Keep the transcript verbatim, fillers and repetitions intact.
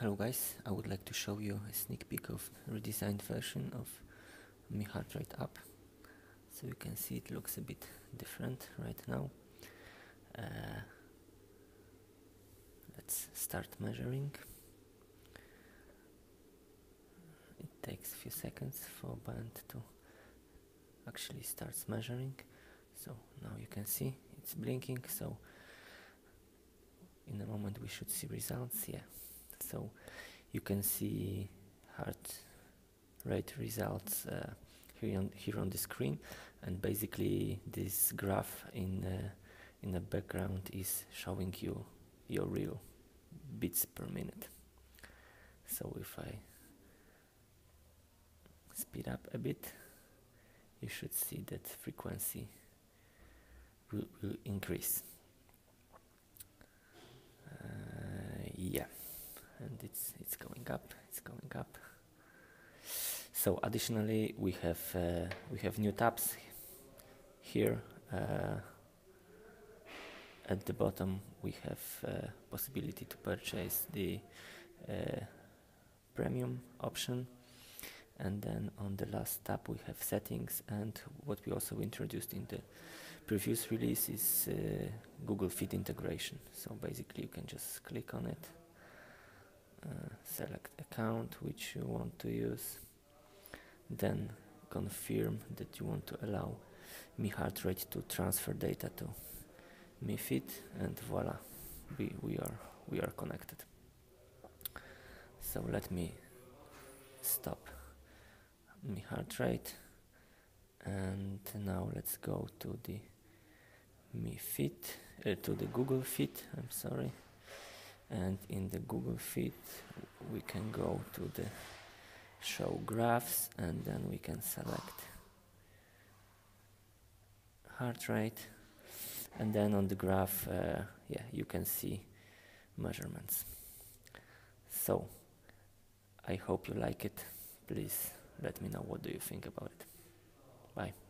Hello guys, I would like to show you a sneak peek of redesigned version of Mi Heart Rate app. So you can see it looks a bit different right now. Uh, let's start measuring. It takes a few seconds for Band to actually start measuring. So now you can see it's blinking, so in a moment we should see results. Yeah. So you can see heart rate results uh, here on here on the screen, and basically this graph in uh, in the background is showing you your real beats per minute. So if I speed up a bit, you should see that frequency will, will increase. Uh, yeah. And it's it's going up, it's going up. So additionally, we have uh, we have new tabs here. Uh, at the bottom, we have uh, possibility to purchase the uh, premium option, and then on the last tab we have settings. And what we also introduced in the previous release is uh, Google Fit integration. So basically, you can just click on it. Uh, select account which you want to use, then confirm that you want to allow Mi Heart Rate to transfer data to Mi Fit, and voila, we, we are we are connected. So let me stop Mi Heart Rate, and now let's go to the Mi Fit, uh, to the Google Fit. I'm sorry. And in the Google Fit, we can go to the show graphs, and then we can select heart rate, and then on the graph, uh, yeah, you can see measurements. So I hope you like it. Please let me know what do you think about it. Bye.